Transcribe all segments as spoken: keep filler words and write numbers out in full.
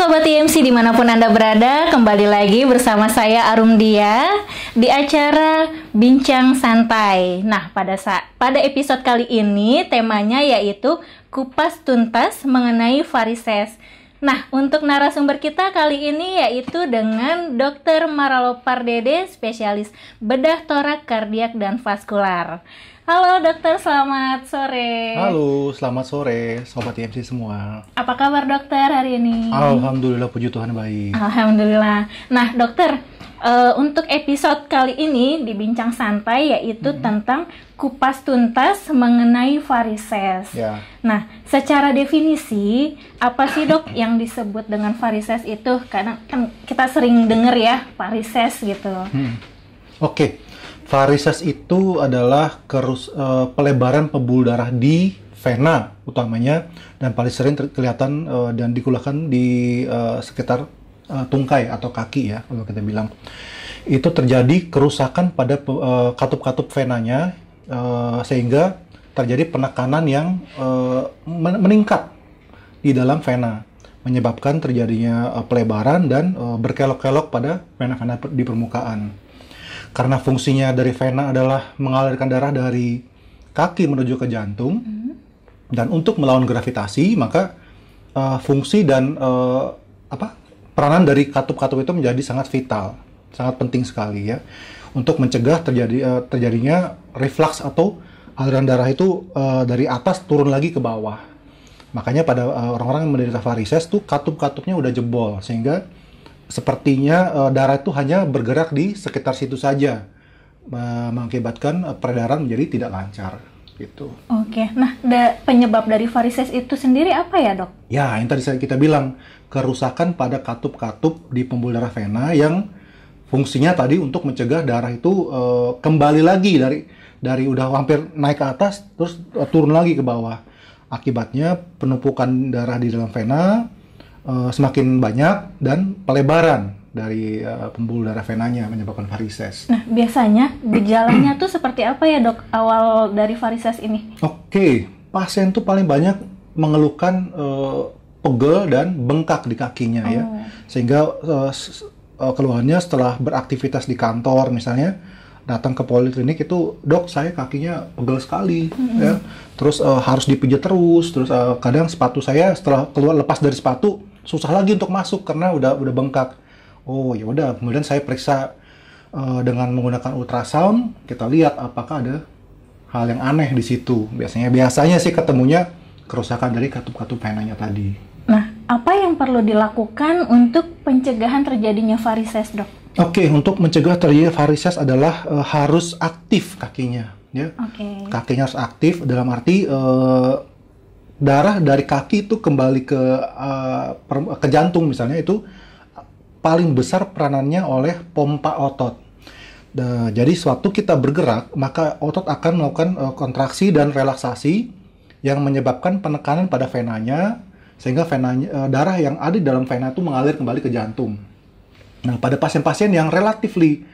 Sobat T M C dimanapun Anda berada, kembali lagi bersama saya Arum Diah di acara Bincang Santai. Nah, pada saat, pada episode kali ini temanya yaitu Kupas Tuntas Mengenai Varises. Nah, untuk narasumber kita kali ini yaitu dengan dokter Maralo Pardede, spesialis bedah torak, kardiak, dan vaskular. Halo dokter, selamat sore. Halo, selamat sore sobat T M C semua. Apa kabar dokter hari ini? Alhamdulillah, puji Tuhan baik. Alhamdulillah. Nah dokter, Uh, untuk episode kali ini di Bincang Santai yaitu hmm. tentang kupas tuntas mengenai varises. Yeah. Nah, secara definisi apa sih dok yang disebut dengan varises itu? Karena kan kita sering dengar ya varises gitu. Hmm. Oke, okay. Varises itu adalah kerus, uh, pelebaran pembuluh darah di vena utamanya dan paling sering kelihatan uh, dan digunakan di uh, sekitar tungkai atau kaki ya, kalau kita bilang itu terjadi kerusakan pada uh, katup-katup venanya uh, sehingga terjadi penekanan yang uh, meningkat di dalam vena, menyebabkan terjadinya uh, pelebaran dan uh, berkelok-kelok pada vena-vena di permukaan. Karena fungsinya dari vena adalah mengalirkan darah dari kaki menuju ke jantung, mm-hmm. dan untuk melawan gravitasi, maka uh, fungsi dan uh, apa peranan dari katup-katup itu menjadi sangat vital, sangat penting sekali ya, untuk mencegah terjadi, terjadinya reflux atau aliran darah itu uh, dari atas turun lagi ke bawah. Makanya pada orang-orang uh, yang menderita varises tuh katup-katupnya udah jebol, sehingga sepertinya uh, darah itu hanya bergerak di sekitar situ saja, uh, mengakibatkan uh, peredaran menjadi tidak lancar. Gitu. Oke, nah da, penyebab dari varises itu sendiri apa ya dok? Ya, yang tadi kita bilang, kerusakan pada katup-katup di pembuluh darah vena yang fungsinya tadi untuk mencegah darah itu uh, kembali lagi dari dari udah hampir naik ke atas terus uh, turun lagi ke bawah. Akibatnya penumpukan darah di dalam vena uh, semakin banyak dan pelebaran dari uh, pembuluh darah venanya menyebabkan varises. Nah, biasanya gejalanya tuh seperti apa ya dok awal dari varises ini? Oke, okay. Pasien tuh paling banyak mengeluhkan uh, pegel dan bengkak di kakinya. Oh. Ya, sehingga uh, uh, keluhannya setelah beraktivitas di kantor misalnya, datang ke poliklinik itu, dok saya kakinya pegel sekali, mm-hmm. ya, terus uh, harus dipijat terus, terus uh, kadang sepatu saya setelah keluar lepas dari sepatu susah lagi untuk masuk karena udah udah bengkak. Oh ya udah, kemudian saya periksa uh, dengan menggunakan ultrasound, kita lihat apakah ada hal yang aneh di situ. Biasanya biasanya sih ketemunya kerusakan dari katup-katup venanya tadi. Nah, apa yang perlu dilakukan untuk pencegahan terjadinya varises, dok? Oke, okay, untuk mencegah terjadinya varises adalah uh, harus aktif kakinya, ya. Okay. Kakinya harus aktif dalam arti uh, darah dari kaki itu kembali ke uh, per, ke jantung misalnya itu paling besar peranannya oleh pompa otot. Nah, jadi suatu kita bergerak, maka otot akan melakukan uh, kontraksi dan relaksasi yang menyebabkan penekanan pada venanya, sehingga venanya, uh, darah yang ada di dalam vena itu mengalir kembali ke jantung. Nah, pada pasien-pasien yang relatifly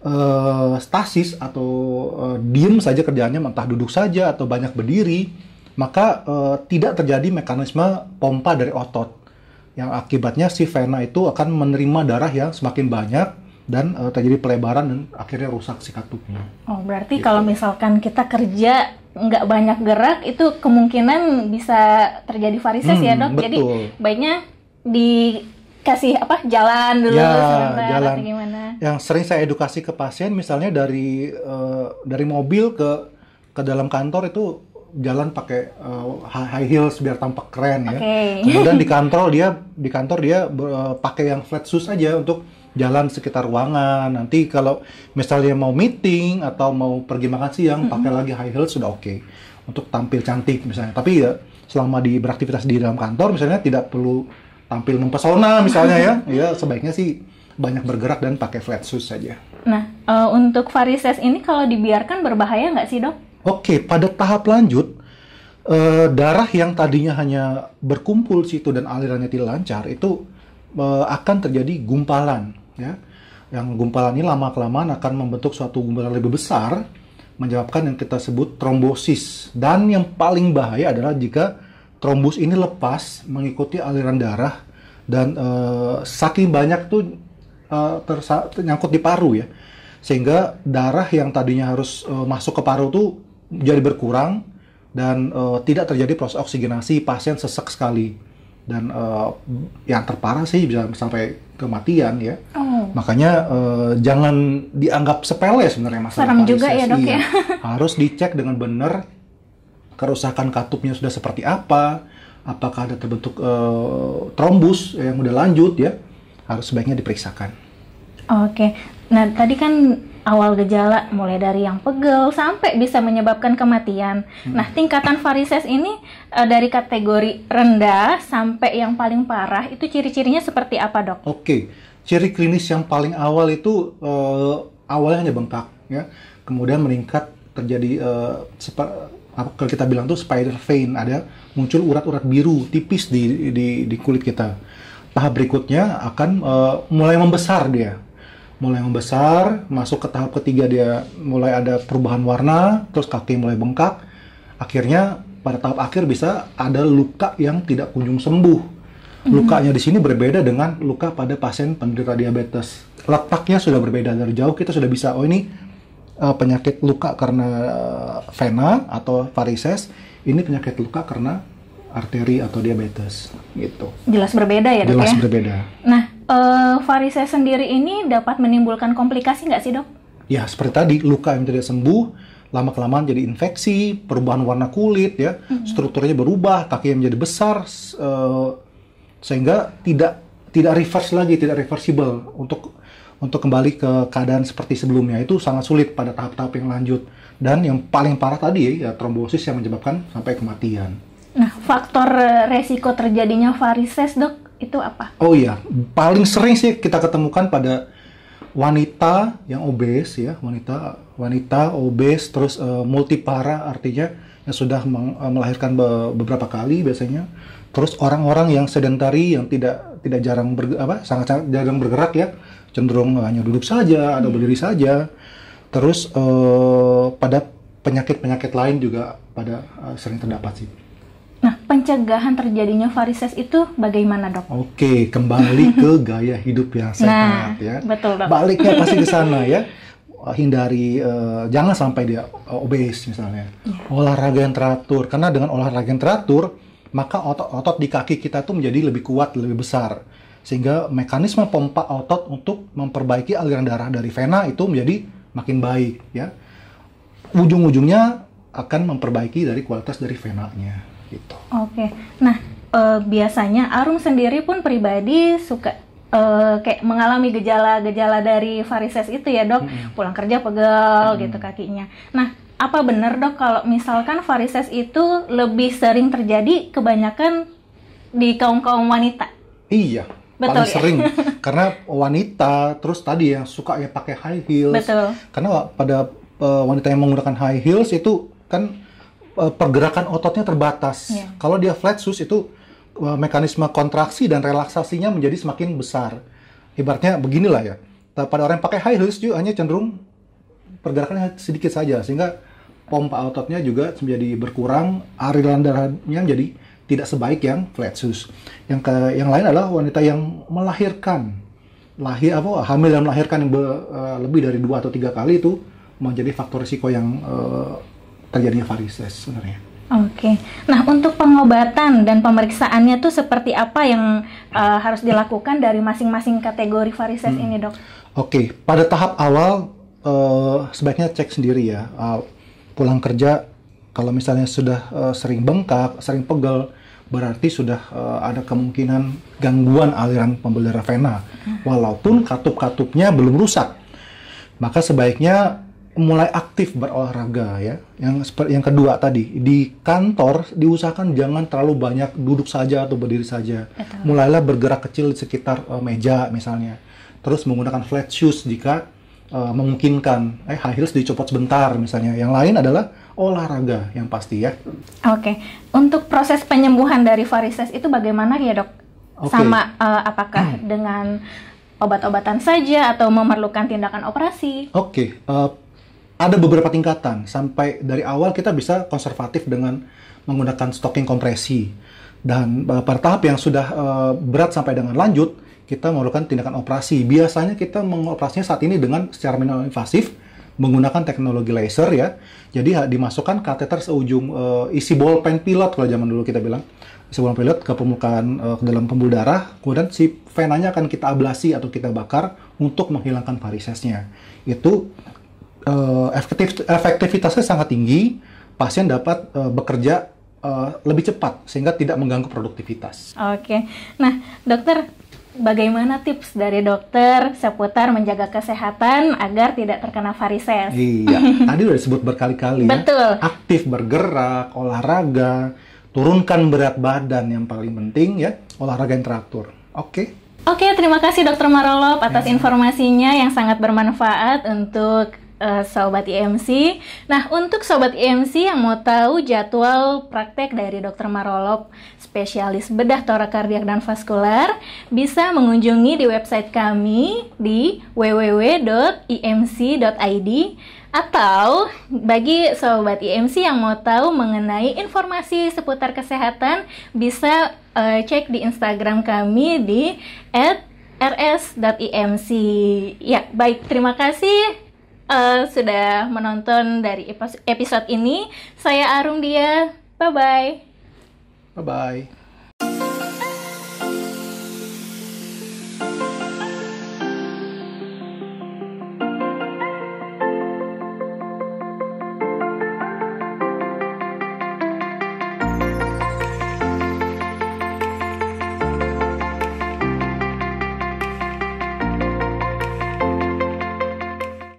uh, stasis atau uh, diem saja kerjaannya, entah duduk saja atau banyak berdiri, maka uh, tidak terjadi mekanisme pompa dari otot, yang akibatnya si vena itu akan menerima darah yang semakin banyak dan uh, terjadi pelebaran dan akhirnya rusak si katupnya. Oh, berarti gitu. Kalau misalkan kita kerja nggak banyak gerak, itu kemungkinan bisa terjadi varises hmm, ya dok? Betul. Jadi baiknya dikasih apa, jalan dulu ya, sebentar, jalan. Atau gimana? Yang sering saya edukasi ke pasien misalnya dari uh, dari mobil ke ke dalam kantor itu jalan pakai uh, high heels biar tampak keren ya. Okay. Kemudian di kantor dia di kantor dia uh, pakai yang flat shoes aja untuk jalan sekitar ruangan. Nanti kalau misalnya mau meeting atau mau pergi makan siang, mm-hmm. pakai lagi high heels sudah oke. Okay. Untuk tampil cantik misalnya. Tapi ya selama di beraktivitas di dalam kantor misalnya tidak perlu tampil mempesona misalnya ya. Ya sebaiknya sih banyak bergerak dan pakai flat shoes saja. Nah, uh, untuk varises ini kalau dibiarkan berbahaya nggak sih, dok? Oke, pada tahap lanjut, eh, darah yang tadinya hanya berkumpul situ dan alirannya tidak lancar, itu eh, akan terjadi gumpalan. Ya. Yang gumpalan ini lama-kelamaan akan membentuk suatu gumpalan lebih besar, menyebabkan yang kita sebut trombosis. Dan yang paling bahaya adalah jika trombus ini lepas mengikuti aliran darah dan uh, saking banyak tuh uh, tersa- nyangkut di paru ya, sehingga darah yang tadinya harus uh, masuk ke paru tuh jadi berkurang dan uh, tidak terjadi proses oksigenasi, pasien sesek sekali dan uh, yang terparah sih bisa sampai kematian ya. Oh. Makanya uh, jangan dianggap sepele sebenarnya masalah Varises. Serem juga ya dok ya. Harus dicek dengan benar kerusakan katupnya sudah seperti apa, apakah ada terbentuk uh, trombus yang udah lanjut ya, harus sebaiknya diperiksakan. Oke, nah tadi kan awal gejala mulai dari yang pegel sampai bisa menyebabkan kematian. Hmm. Nah tingkatan varises ini uh, dari kategori rendah sampai yang paling parah itu ciri-cirinya seperti apa dok? Oke, ciri klinis yang paling awal itu uh, awalnya hanya bengkak ya, kemudian meningkat terjadi uh, seperti kalau kita bilang tuh spider vein, ada muncul urat-urat biru tipis di, di, di kulit kita. Tahap berikutnya akan uh, mulai membesar dia, mulai membesar, masuk ke tahap ketiga dia mulai ada perubahan warna, terus kaki mulai bengkak, akhirnya pada tahap akhir bisa ada luka yang tidak kunjung sembuh. Lukanya di sini berbeda dengan luka pada pasien penderita diabetes. Letaknya sudah berbeda, dari jauh kita sudah bisa, oh ini Uh, penyakit luka karena vena atau varises, ini penyakit luka karena arteri atau diabetes, gitu. Jelas berbeda ya dok ya? Jelas berbeda. Nah, uh, varises sendiri ini dapat menimbulkan komplikasi nggak sih dok? Ya, seperti tadi, luka yang tidak sembuh, lama-kelamaan jadi infeksi, perubahan warna kulit ya, mm-hmm. strukturnya berubah, kaki yang menjadi besar, uh, sehingga tidak tidak reverse lagi, tidak reversible untuk Untuk kembali ke keadaan seperti sebelumnya itu sangat sulit pada tahap-tahap yang lanjut. Dan yang paling parah tadi ya trombosis yang menyebabkan sampai kematian. Nah, faktor resiko terjadinya varises dok, itu apa? Oh iya, paling sering sih kita ketemukan pada wanita yang obes ya, wanita wanita obes terus uh, multipara artinya yang sudah melahirkan beberapa kali biasanya. Terus orang-orang yang sedentari yang tidak tidak jarang ber, apa sangat jarang bergerak ya. Cenderung hanya duduk saja atau berdiri saja. Terus uh, pada penyakit-penyakit lain juga pada uh, sering terdapat sih. Nah, pencegahan terjadinya varises itu bagaimana dok? Oke, kembali ke gaya hidup yang sehat nah, ya. Betul dok. Baliknya pasti ke sana ya. Hindari, uh, jangan sampai dia obes misalnya. Yeah. Olahraga yang teratur, karena dengan olahraga yang teratur maka otot-otot di kaki kita tuh menjadi lebih kuat, lebih besar. Sehingga mekanisme pompa otot untuk memperbaiki aliran darah dari vena itu menjadi makin baik ya. Ujung-ujungnya akan memperbaiki dari kualitas dari venanya gitu. Oke. Nah, e, biasanya Arum sendiri pun pribadi suka e, kayak mengalami gejala-gejala dari varises itu ya, Dok. Hmm. Pulang kerja pegel hmm. gitu kakinya. Nah, apa benar Dok kalau misalkan varises itu lebih sering terjadi kebanyakan di kaum-kaum wanita? Iya. Betul, paling sering ya? Karena wanita terus tadi yang suka ya pakai high heels. Betul. Karena pada uh, wanita yang menggunakan high heels itu kan uh, pergerakan ototnya terbatas. Yeah. Kalau dia flat shoes itu uh, mekanisme kontraksi dan relaksasinya menjadi semakin besar. Ibaratnya beginilah ya. Pada orang yang pakai high heels juga hanya cenderung pergerakannya sedikit saja sehingga pompa ototnya juga menjadi berkurang, aliran darahnya menjadi tidak sebaik yang flat shoes. Yang ke, yang lain adalah wanita yang melahirkan, lahir apa hamil dan melahirkan yang be, uh, lebih dari dua atau tiga kali itu menjadi faktor risiko yang uh, terjadinya varises sebenarnya. Oke. Nah untuk pengobatan dan pemeriksaannya tuh seperti apa yang uh, harus dilakukan dari masing-masing kategori varises hmm. ini dok? Oke. Pada tahap awal uh, sebaiknya cek sendiri ya. Uh, pulang kerja. Kalau misalnya sudah uh, sering bengkak, sering pegel, berarti sudah uh, ada kemungkinan gangguan aliran pembuluh darah vena. Walaupun katup-katupnya belum rusak, maka sebaiknya mulai aktif berolahraga ya. Yang seperti yang kedua tadi, di kantor diusahakan jangan terlalu banyak duduk saja atau berdiri saja. Betul. Mulailah bergerak kecil di sekitar uh, meja misalnya. Terus menggunakan flat shoes jika uh, memungkinkan. Eh, high heels dicopot sebentar misalnya. Yang lain adalah olahraga yang pasti ya. Oke, okay. Untuk proses penyembuhan dari varises itu bagaimana ya dok? Okay. Sama uh, apakah hmm. dengan obat-obatan saja atau memerlukan tindakan operasi? Oke, okay. uh, ada beberapa tingkatan. Sampai dari awal kita bisa konservatif dengan menggunakan stocking kompresi. Dan uh, pada tahap yang sudah uh, berat sampai dengan lanjut, kita memerlukan tindakan operasi. Biasanya kita mengoperasinya saat ini dengan secara minimal invasif, menggunakan teknologi laser ya. Jadi dimasukkan kateter seujung uh, isi bolpen pilot, kalau zaman dulu kita bilang, isi bolpen pilot ke permukaan uh, ke dalam pembuluh darah, kemudian si venanya akan kita ablasi atau kita bakar untuk menghilangkan varisesnya. Itu uh, efektif, efektivitasnya sangat tinggi, pasien dapat uh, bekerja uh, lebih cepat sehingga tidak mengganggu produktivitas. Oke, nah dokter, bagaimana tips dari dokter seputar menjaga kesehatan agar tidak terkena varises? Iya, tadi udah disebut berkali-kali. Betul. Ya. Aktif bergerak, olahraga, turunkan berat badan yang paling penting ya, olahraga yang teratur. Oke. Oke, terima kasih dokter Maralo atas ya, informasinya yang sangat bermanfaat untuk uh, Sobat E M C. Nah, untuk Sobat E M C yang mau tahu jadwal praktek dari dokter Maralo, spesialis bedah torakardiak dan vaskular, bisa mengunjungi di website kami di w w w titik e m c titik i d, atau bagi Sobat E M C yang mau tahu mengenai informasi seputar kesehatan, bisa uh, cek di Instagram kami di at r s titik e m c. Ya, baik, terima kasih uh, sudah menonton dari episode ini. Saya Arum Diah, bye-bye. Bye-bye.